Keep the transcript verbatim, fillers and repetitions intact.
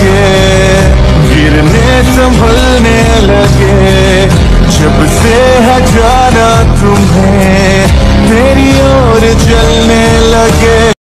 लगे, गिरने संभलने लगे। जब से है जाना तुम्हें, तेरी ओर चलने लगे।